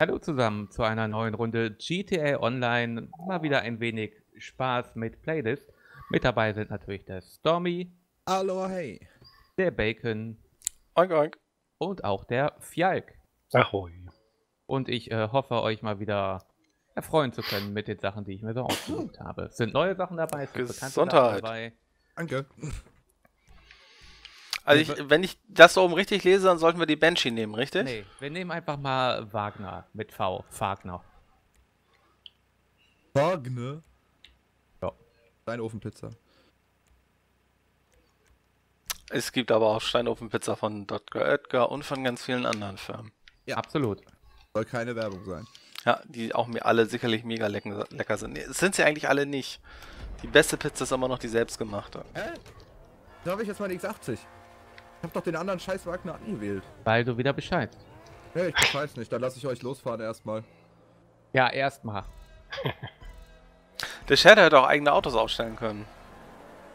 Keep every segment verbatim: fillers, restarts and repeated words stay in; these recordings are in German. Hallo zusammen zu einer neuen Runde G T A Online. Mal wieder ein wenig Spaß mit Playlist. Mit dabei sind natürlich der Stormi. Hallo, hey. Der Bacon. Oink, oink. Und auch der Fjalk. Ahoi. Und ich äh, hoffe, euch mal wieder erfreuen zu können mit den Sachen, die ich mir so ausgesucht habe. Es sind neue Sachen dabei, es sind bekannte Sachen dabei. Danke. Also, ich, wenn ich das so oben richtig lese, dann sollten wir die Banshee nehmen, richtig? Nee, wir nehmen einfach mal Wagner mit V. Wagner. Wagner? Ja. Steinofenpizza. Es gibt aber auch Steinofenpizza von Doktor Oetker und von ganz vielen anderen Firmen. Ja, absolut. Soll keine Werbung sein. Ja, die auch mir alle sicherlich mega lecken, lecker sind. Nee, sind sie eigentlich alle nicht. Die beste Pizza ist immer noch die selbstgemachte. Hä? Da habe ich jetzt mal die X achtzig. Ich hab doch den anderen scheiß Wagner angewählt. Weil du wieder Bescheid. Hey, ich weiß nicht, dann lasse ich euch losfahren erstmal. Ja, erstmal. Der Shadow hätte auch eigene Autos aufstellen können.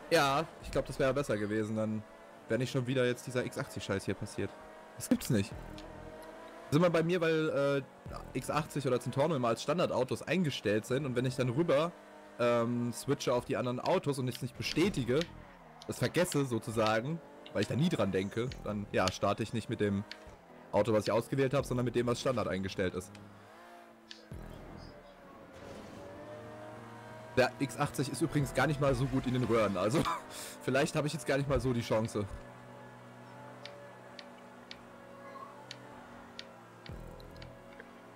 Ja, ich glaube, das wäre besser gewesen. Dann wäre nicht schon wieder jetzt dieser X achtzig-Scheiß hier passiert. Das gibt's nicht. Sind wir bei mir, weil äh, X achtzig oder Zentorno immer als Standardautos eingestellt sind. Und wenn ich dann rüber ähm, switche auf die anderen Autos und ich es nicht bestätige, das vergesse sozusagen, weil ich da nie dran denke, dann ja, starte ich nicht mit dem Auto, was ich ausgewählt habe, sondern mit dem, was Standard eingestellt ist. Der X achtzig ist übrigens gar nicht mal so gut in den Röhren, also vielleicht habe ich jetzt gar nicht mal so die Chance.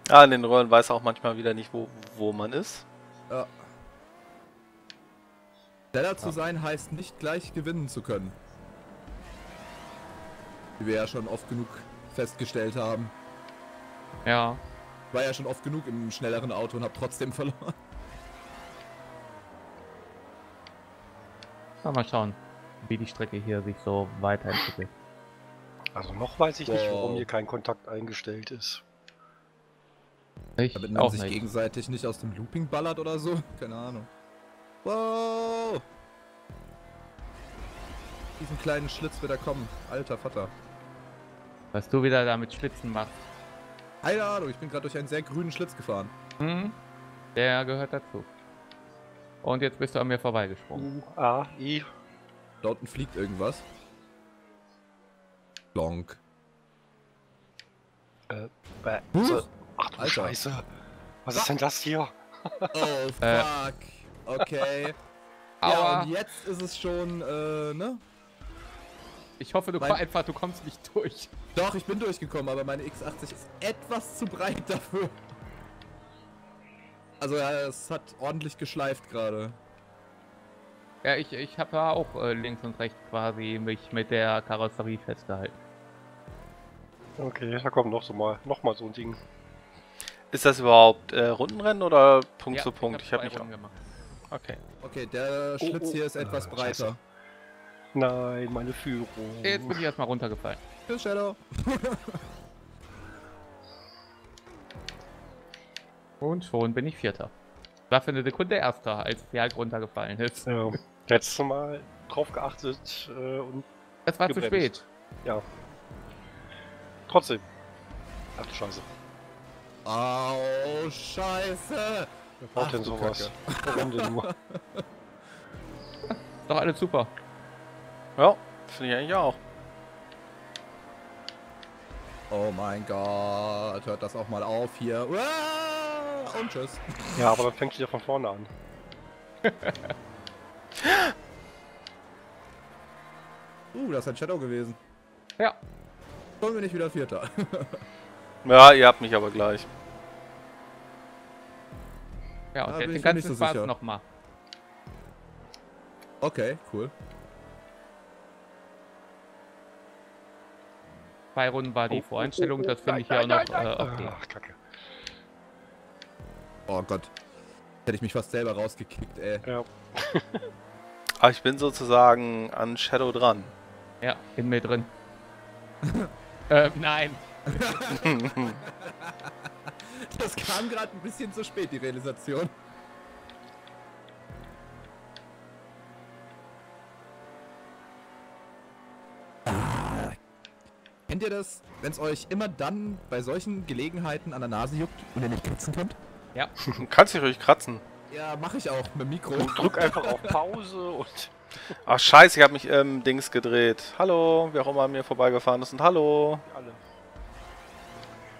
Ah, in den Röhren weiß auch manchmal wieder nicht, wo, wo man ist. Ja. Schneller zu sein heißt nicht gleich gewinnen zu können. Wie wir ja schon oft genug festgestellt haben. Ja. Ich war ja schon oft genug im schnelleren Auto und habe trotzdem verloren. Na, mal schauen, wie die Strecke hier sich so weiterentwickelt. Also noch weiß ich wow. nicht, warum hier kein Kontakt eingestellt ist. Ich Damit man auch sich nicht. gegenseitig nicht aus dem Looping ballert oder so. Keine Ahnung. Wow! Diesen kleinen Schlitz wird er kommen. Alter Vater. Was du wieder da mit Schlitzen machst. Keine Ahnung, ich bin gerade durch einen sehr grünen Schlitz gefahren. Mhm. Der gehört dazu. Und jetzt bist du an mir vorbeigesprungen. U, A, I. Da unten fliegt irgendwas. Blonk. Äh, bäh. Huh? Ach du Alter. Scheiße. Was ist denn das hier? Oh, fuck. Okay. Ja, und jetzt ist es schon, äh, ne? Ich hoffe, du, mein... einfach, du kommst nicht durch. Doch, ich bin durchgekommen, aber meine X achtzig ist etwas zu breit dafür. Also, ja, es hat ordentlich geschleift gerade. Ja, ich, ich habe ja auch äh, links und rechts quasi mich mit der Karosserie festgehalten. Okay, da kommt noch so mal, noch mal so ein Ding. Ist das überhaupt äh, Rundenrennen oder Punkt ja, zu Punkt? Ich habe hab nicht Runden gemacht. Okay. Okay, der Schlitz oh, oh. hier ist etwas ah, breiter. Scheiße. Nein, meine Führung. Jetzt bin ich erstmal runtergefallen. Tschüss, Shadow. Und schon bin ich Vierter. War für eine Sekunde Erster, als Fjalk runtergefallen ist. Ja, letztes Mal drauf geachtet äh, und. Es war gebremst. Zu spät. Ja. Trotzdem. Ach du Scheiße. Au, Scheiße! Wer braucht denn sowas? Warum denn nur? Ist doch alles super. Ja, finde ich eigentlich auch. Oh mein Gott, hört das auch mal auf hier. Und tschüss. Ja, aber dann fängt sie ja von vorne an. uh, das ist ein Shadow gewesen. Ja. Wollen wir nicht wieder Vierter. Ja, ihr habt mich aber gleich. Ja, und jetzt den ganzen Spaß nochmal. Okay, cool. Zwei Runden war die Voreinstellung, das finde ich ja auch noch okay. Ach, Kacke. Oh Gott. Hätte ich mich fast selber rausgekickt, ey. Ja. Aber ich bin sozusagen an Shadow dran. Ja, in mir drin. ähm, nein. Das kam gerade ein bisschen zu spät, die Realisation. Kennt ihr das, wenn es euch immer dann bei solchen Gelegenheiten an der Nase juckt und ihr nicht kratzen könnt? Ja. Kannst dich ruhig kratzen. Ja, mache ich auch mit dem Mikro. Und drück einfach auf Pause und... Ach scheiße, ich habe mich ähm, Dings gedreht. Hallo, wer auch immer an mir vorbeigefahren ist und hallo. Alle.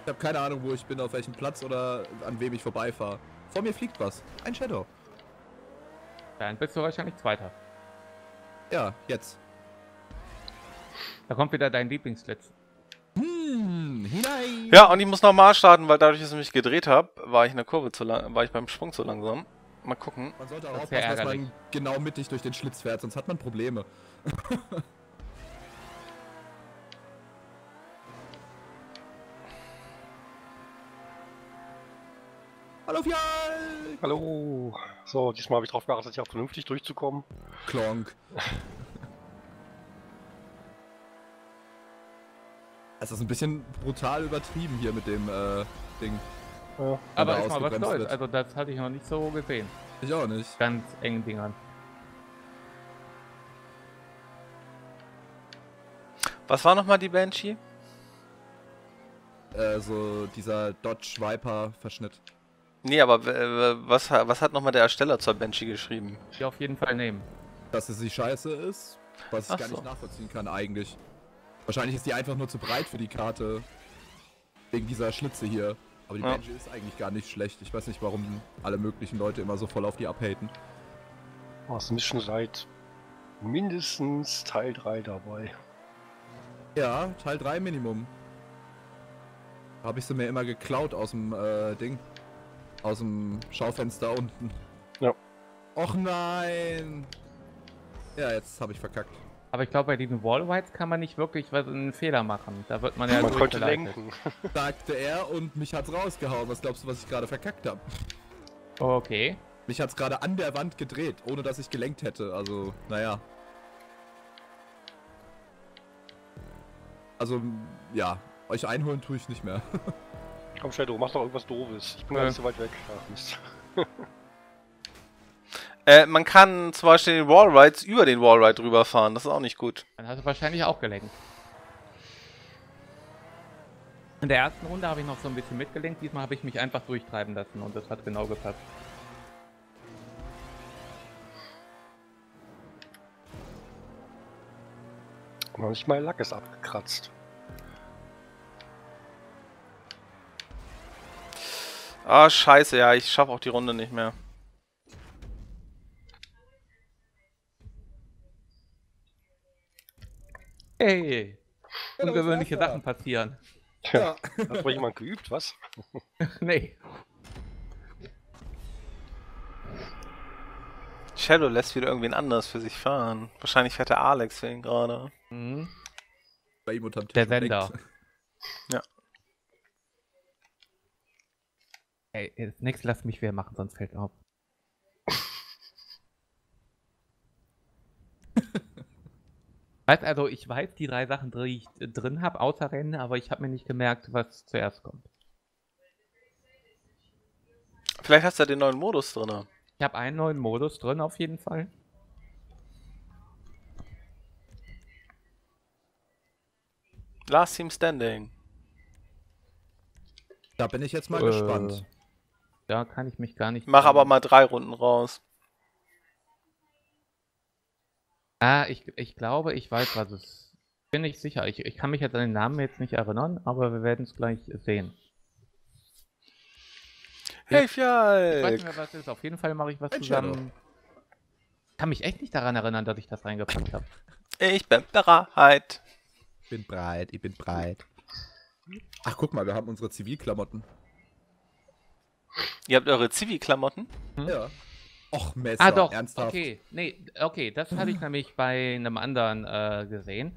Ich habe keine Ahnung, wo ich bin, auf welchem Platz oder an wem ich vorbeifahre. Vor mir fliegt was. Ein Shadow. Dann bist du wahrscheinlich Zweiter. Ja, jetzt. Da kommt wieder dein Lieblingsletz. Hm, hinein. Ja, und ich muss nochmal starten, weil dadurch, dass ich mich gedreht habe, war ich in der Kurve zu lang, war ich beim Sprung zu langsam. Mal gucken. Man sollte auch das aufpassen, dass man genau mittig durch den Schlitz fährt, sonst hat man Probleme. Hallo Fjalk! Hallo! So, diesmal habe ich darauf geachtet, ja vernünftig durchzukommen. Klonk! Es ist ein bisschen brutal übertrieben hier mit dem äh, Ding. Ja. Aber ist mal was Neues, also das hatte ich noch nicht so gesehen. Ich auch nicht. Ganz engen Dingern. Was war nochmal die Banshee? Äh, so dieser Dodge Viper Verschnitt. Nee, aber was, was hat nochmal der Ersteller zur Banshee geschrieben? Die auf jeden Fall nehmen. Dass es die Scheiße ist, was ich Ach gar so. nicht nachvollziehen kann eigentlich. Wahrscheinlich ist die einfach nur zu breit für die Karte. Wegen dieser Schlitze hier. Aber die ja. Banshee ist eigentlich gar nicht schlecht. Ich weiß nicht, warum alle möglichen Leute immer so voll auf die abhaten. Oh, es ist schon seit mindestens Teil drei dabei. Ja, Teil drei Minimum. Da habe ich sie mir immer geklaut aus dem äh, Ding. Aus dem Schaufenster unten. Ja. Och nein! Ja, jetzt habe ich verkackt. Aber ich glaube, bei diesen Wallrides kann man nicht wirklich was einen Fehler machen. Da wird man ja man konnte lenken, sagte er und mich hat's rausgehauen. Was glaubst du, was ich gerade verkackt habe? Okay. Mich hat's gerade an der Wand gedreht, ohne dass ich gelenkt hätte. Also, naja. Also, ja. Euch einholen tue ich nicht mehr. Komm, Shadow, mach doch irgendwas Doofes. Ich bin ja. gar nicht so weit weg. Ach, Mist. Äh, man kann zum Beispiel den Wallrides über den Wallride rüberfahren, das ist auch nicht gut. Dann hast du wahrscheinlich auch gelenkt. In der ersten Runde habe ich noch so ein bisschen mitgelenkt, diesmal habe ich mich einfach durchtreiben lassen und das hat genau gepasst. Noch nicht mal Lack ist abgekratzt. Ah, scheiße, ja, ich schaffe auch die Runde nicht mehr. Hey, ungewöhnliche Sachen passieren. Ja, hat wohl jemand geübt, was? Nee. Shadow lässt wieder irgendwen anders für sich fahren. Wahrscheinlich fährt der Alex für ihn gerade. Mhm. Bei ihm unterm Tisch. Der Sender. Ja. Ey, jetzt nix, lass mich wer machen, sonst fällt er auf. Weißt also, ich weiß die drei Sachen, die ich drin habe, außer Rennen, aber ich habe mir nicht gemerkt, was zuerst kommt. Vielleicht hast du ja den neuen Modus drin. Ich habe einen neuen Modus drin, auf jeden Fall. Last Team Standing. Da bin ich jetzt mal äh, gespannt. Da kann ich mich gar nicht... Mach aber mal drei Runden raus. Ah, ich, ich glaube, ich weiß, was es ist. Bin nicht sicher. Ich, ich kann mich jetzt an den Namen jetzt nicht erinnern, aber wir werden es gleich sehen. Hey, Fjalk! Ich weiß nicht mehr, was es ist. Auf jeden Fall mache ich was ein zusammen. Shadow. Ich kann mich echt nicht daran erinnern, dass ich das reingepackt habe. Ich bin bereit. Ich bin breit, ich bin breit. Ach, guck mal, wir haben unsere Zivilklamotten. Ihr habt eure Zivilklamotten? Hm? Ja. Och, Messer, ah, doch. Ernsthaft? Okay, nee, okay, das habe ich nämlich bei einem anderen äh, gesehen.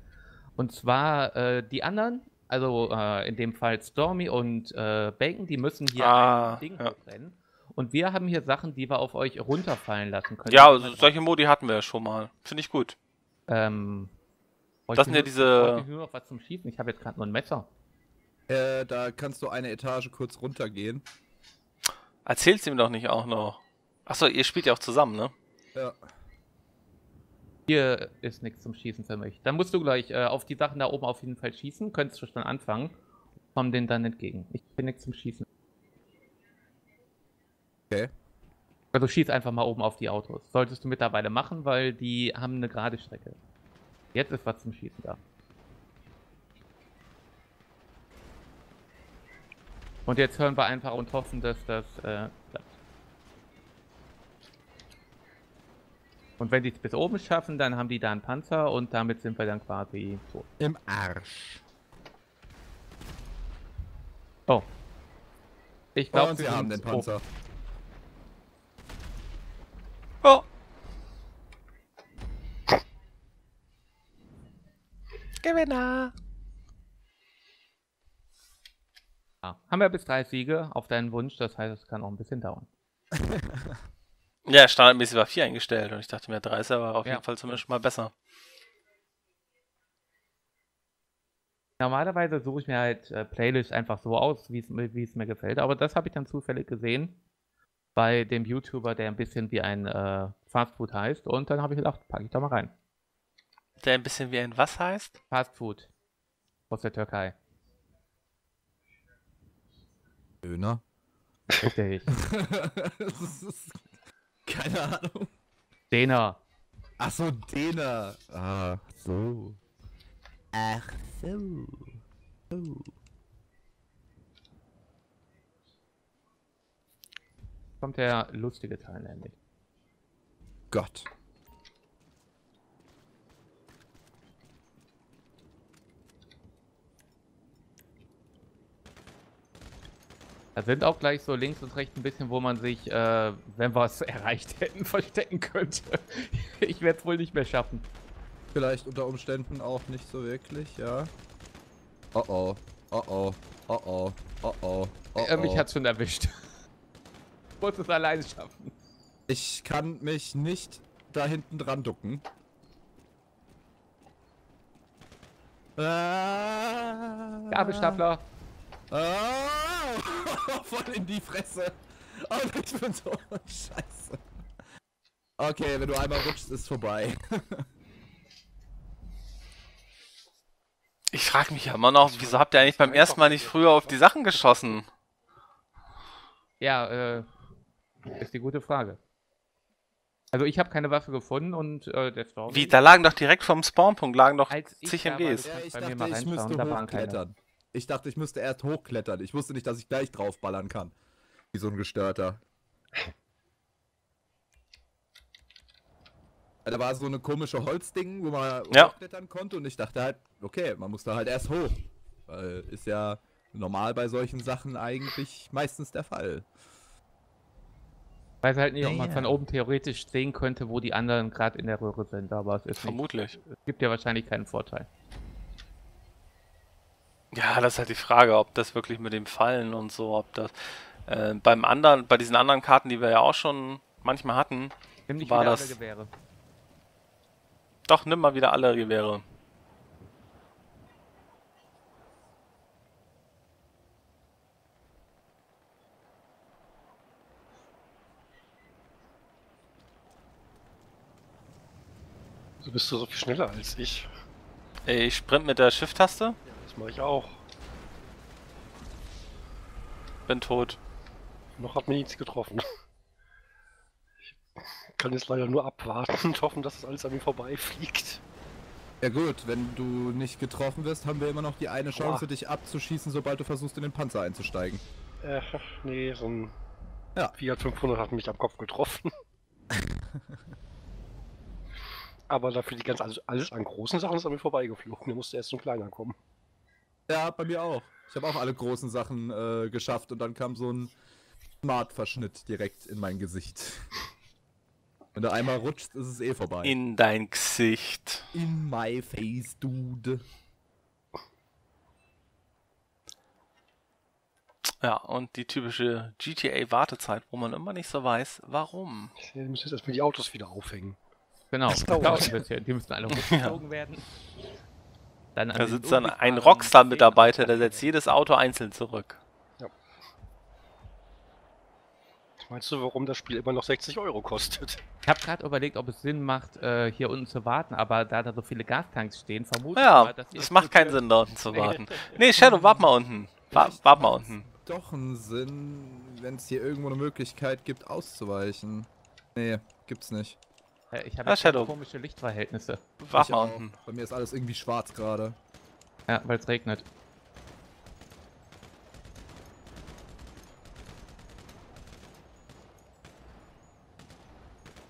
Und zwar äh, die anderen, also äh, in dem Fall Stormi und äh, Bacon, die müssen hier ah, ein Ding ja. trennen. Und wir haben hier Sachen, die wir auf euch runterfallen lassen können. Ja, also solche Modi hatten wir ja schon mal. Finde ich gut. Ähm, das sind ja diese... Ich nur noch was zum Schießen, ich habe jetzt gerade nur ein Messer. Äh, da kannst du eine Etage kurz runtergehen. Erzähl's ihm doch nicht auch noch. Achso, ihr spielt ja auch zusammen, ne? Ja. Hier ist nichts zum Schießen für mich. Dann musst du gleich äh, auf die Sachen da oben auf jeden Fall schießen. Könntest du schon anfangen. Komm denen dann entgegen. Ich bin nichts zum Schießen. Okay. Also schieß einfach mal oben auf die Autos. Solltest du mittlerweile machen, weil die haben eine gerade Strecke. Jetzt ist was zum Schießen da. Und jetzt hören wir einfach und hoffen, dass das äh, klappt. Und wenn die es bis oben schaffen, dann haben die da einen Panzer und damit sind wir dann quasi tot. Im Arsch. Oh. Ich glaube, wir haben den Panzer. Oh. Gewinner. Ja, haben wir bis drei Siege auf deinen Wunsch, das heißt, es kann auch ein bisschen dauern. Ja, standardmäßig war vier eingestellt und ich dachte mir, dreißiger war auf ja. jeden Fall zumindest mal besser. Normalerweise suche ich mir halt äh, Playlists einfach so aus, wie es mir gefällt, aber das habe ich dann zufällig gesehen bei dem YouTuber, der ein bisschen wie ein äh, Fastfood heißt und dann habe ich gedacht, packe ich da mal rein. Der ein bisschen wie ein was heißt? Fastfood. Aus der Türkei. Döner? Okay. Das ist, keine Ahnung. Dena. Ach so, Dena. Ach so. Ach so. Oh. Kommt der lustige Teil nämlich. Gott. Da sind auch gleich so links und rechts ein bisschen, wo man sich, äh, wenn wir es erreicht hätten, verstecken könnte. Ich werde es wohl nicht mehr schaffen. Vielleicht unter Umständen auch nicht so wirklich, ja. Oh oh, oh oh, oh oh, oh oh, oh oh. Mich hat's schon erwischt. Ich muss es alleine schaffen. Ich kann mich nicht da hinten dran ducken. Ah. Gabelstapler. Ah. Voll in die Fresse. Oh, ich bin so scheiße. Okay, wenn du einmal rutschst, ist vorbei. Ich frage mich ja immer noch, wieso habt ihr eigentlich beim ersten Mal nicht früher auf die Sachen geschossen? Ja, äh, ist die gute Frage. Also ich habe keine Waffe gefunden und äh, der Storm... Wie, da lagen doch direkt vom Spawnpunkt, lagen doch zig M Gs. Ja, ich bei dachte, mir mal ich müsste da hochklettern. Ich dachte, ich müsste erst hochklettern. Ich wusste nicht, dass ich gleich draufballern kann. Wie so ein Gestörter. Da war so eine komische Holzding, wo man ja. hochklettern konnte. Und ich dachte halt, okay, man muss da halt erst hoch. Weil ist ja normal bei solchen Sachen eigentlich meistens der Fall. Ich weiß halt nicht, ob man yeah. von oben theoretisch sehen könnte, wo die anderen gerade in der Röhre sind. Aber es ist vermutlich. Nicht, es gibt ja wahrscheinlich keinen Vorteil. Ja, das ist halt die Frage, ob das wirklich mit dem Fallen und so, ob das äh, beim anderen, bei diesen anderen Karten, die wir ja auch schon manchmal hatten, nimm war das. Alle Gewehre. Doch, nimm mal wieder alle Gewehre. Du bist so viel schneller als ich. Ey, ich sprint mit der Shift-Taste. Das mache ich auch. Bin tot. Noch hat mir nichts getroffen. Ich kann jetzt leider nur abwarten und hoffen, dass das alles an mir vorbeifliegt. Ja gut, wenn du nicht getroffen wirst, haben wir immer noch die eine Chance, oh. dich abzuschießen, sobald du versuchst, in den Panzer einzusteigen. Äh, nee, so ein ja. Fiat fünfhundert hat mich am Kopf getroffen. Aber dafür die ganz, also alles an großen Sachen ist an mir vorbeigeflogen. Da musste erst so ein kleiner kommen. Ja, bei mir auch. Ich habe auch alle großen Sachen äh, geschafft und dann kam so ein Smart-Verschnitt direkt in mein Gesicht. Wenn du einmal rutscht, ist es eh vorbei. In dein Gesicht. In my face, dude. Ja, und die typische G T A-Wartezeit, wo man immer nicht so weiß, warum. Wir müssen jetzt erstmal die Autos wieder aufhängen. Genau, das dauert ein bisschen. Die müssen alle hochgezogen ja. werden. Dann da sitzt dann ein Rockstar-Mitarbeiter, der setzt jedes Auto einzeln zurück. Ja. Meinst du, warum das Spiel immer noch sechzig Euro kostet? Ich habe gerade überlegt, ob es Sinn macht, äh, hier unten zu warten, aber da da so viele Gastanks stehen, vermutlich. Ja, es macht keinen Sinn, da unten zu warten. Nee, Shadow, wart mal unten. Wart, wart mal unten. Doch einen Sinn, wenn es hier irgendwo eine Möglichkeit gibt, auszuweichen. Nee, gibt's nicht. Äh, ich habe ja, komische Lichtverhältnisse. Wart mal unten. Bei mir ist alles irgendwie schwarz gerade. Ja, weil es regnet.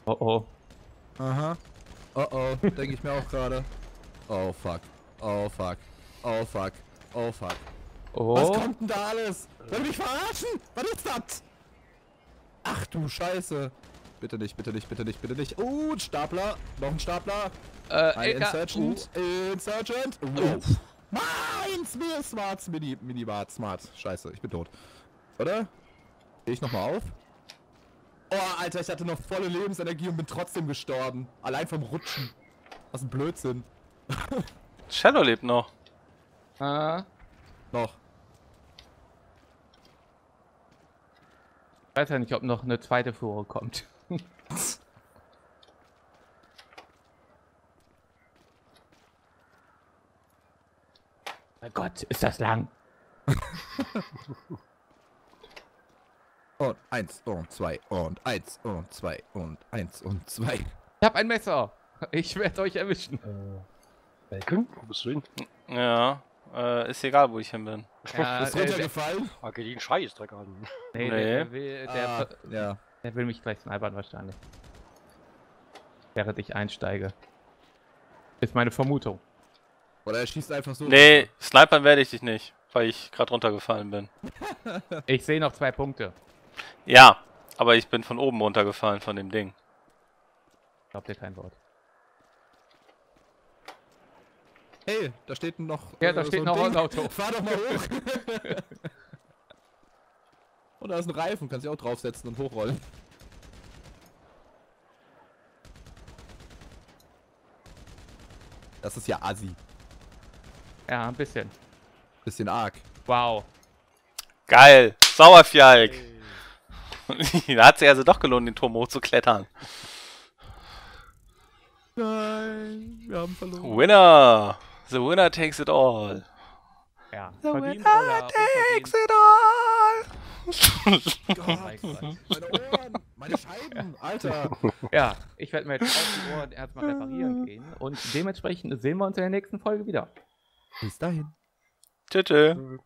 Oh oh. Aha. Oh oh, denke ich mir auch gerade. Oh fuck. Oh fuck. Oh fuck. Oh fuck. Oh. Was kommt denn da alles? Wollt ihr mich verarschen? Was ist das? Ach du Scheiße. Bitte nicht, bitte nicht, bitte nicht, bitte nicht. Oh, ein Stapler. Noch ein Stapler. Äh, ein Insurgent. Uh. Insurgent. Uff. Meins, mir Smart, Mini, Mini, Smart. Scheiße, ich bin tot. Oder? Geh ich nochmal auf? Oh, Alter, ich hatte noch volle Lebensenergie und bin trotzdem gestorben. Allein vom Rutschen. Was ein Blödsinn. Shadow lebt noch. Ah. Noch. Ich weiß ja nicht, ob noch eine zweite Fuhre kommt. Mein Gott, ist das lang. Und eins und zwei und eins und zwei und eins und zwei. Ich hab ein Messer. Ich werde euch erwischen. Äh, Bacon? Wo bist du hin? Ja, äh, ist egal, wo ich hin bin. Ja, ist runtergefallen? Ach, geht den Scheißdreck an. Nee, nee. Der, will, der, ah, ja. der will mich gleich snipern wahrscheinlich. Während ich einsteige. Ist meine Vermutung. Oder er schießt einfach so. Nee, snipern werde ich dich nicht, weil ich gerade runtergefallen bin. Ich sehe noch zwei Punkte. Ja, aber ich bin von oben runtergefallen von dem Ding. Glaubt ihr kein Wort. Hey, da steht noch. Ja, da äh, steht so noch ein Auto. Fahr doch mal hoch. Und da ist ein Reifen, kannst du auch draufsetzen und hochrollen. Das ist ja assi. Ja, ein bisschen. Bisschen arg. Wow. Geil. Sauer Fjalk. Hey. Da hat sich also doch gelohnt, den Turm hochzuklettern. Nein, wir haben verloren. Winner! The winner takes it all. Ja, the winner takes it all! Gott, meine Ohren, meine Scheiben, Alter! Ja, ich werde mir jetzt auf die Ohren erstmal reparieren gehen und dementsprechend sehen wir uns in der nächsten Folge wieder. Bis dahin. Tschüss.